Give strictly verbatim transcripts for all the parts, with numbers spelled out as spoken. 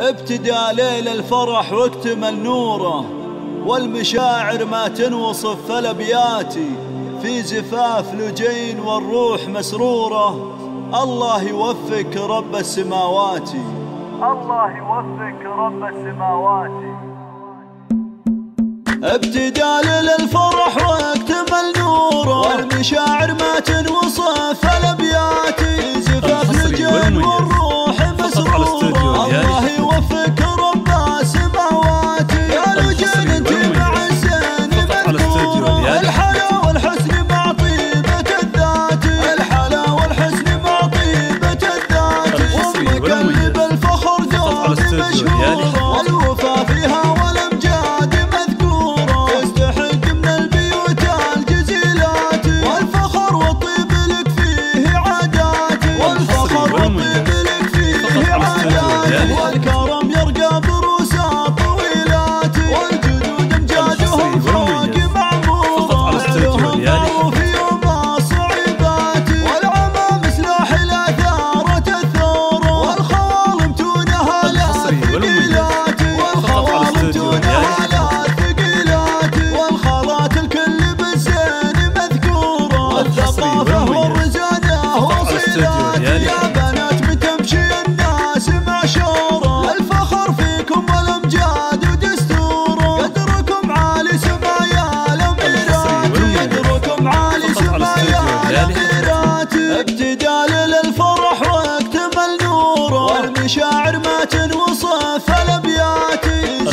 ابتدى ليل الفرح واكتمل نوره، والمشاعر ما تنوصف فالابياتي في زفاف لجين والروح مسروره. الله يوفق رب السماوات، الله يوفق رب السماوات. ابتدى ليل الفرح واكتمل نوره، والمشاعر ما تنوصف فالابياتي زفاف لجين والروح مسروره. الله يوفق رب السماوات، يا لجين انت مع الزين مذكوره. الحلا والحسن مع طيبة الذات، الحلا والحسن مع طيبة الذات. امك اللي بالفخر دومي مشهوره، والوفا فيها والامجاد مذكوره. تستحق من البيوت الجزيلات، والفخر والطيب لك فيه عادات. والفخر والطيب لك فيه عادات، والكرم يرقى بروسها طويلات. والجدود امجادهم فوق معموره، اهلهم ضاعوا في يوم الصعوبات. والعمام سلاح الاثار تثوره، والخوال متونها لها ثقيلات. والخوال متونها لها ثقيلات، والخالات الكل بالزين مذكوره. والثقافه والرزانه وصيلات، يا بنات بتمشي الناس معشوره. الفخر فيكم والامجاد ودستوره، قدركم عالي سمايا الاميرات، قدركم عالي سمايا الاميرات. ابتدى للفرح واكتمل نوره، والمشاعر ما تنوصف الابيات.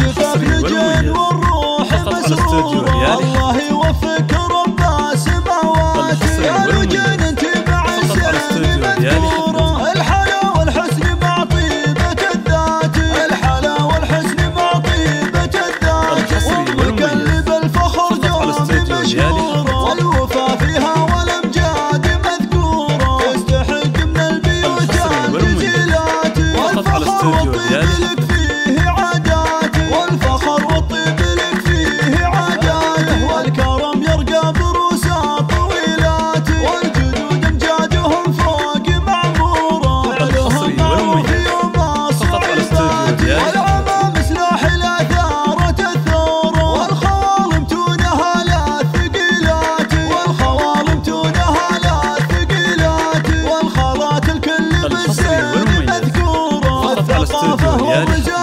زفاف لجين والروح مسروره. الله يوفق رب السماوات، يا لجين انت مع الزين مذكوره. الحلا والحسن مع طيبة الذات، الحلا والحسن مع طيبة الذات. امك اللي بالفخر دومي مشهوره، والوفا فيها والامجاد مذكوره. تستحق من البيوت الجزيلات، والفخر والطيب لك فيه عادات. والفخر والطيب لك فيه عادات، والكرم يرقى بروسها طويلات. والجدود امجادهم فوق معموره، اهلهم ضاعوا في يوم الصعوبات. والعمام سلاح الاثار تثوره، والخوال متونها لها ثقيلات. والخوال متونها لها ثقيلات، والخالات الكل بالزين مذكوره. الثقافه والرجال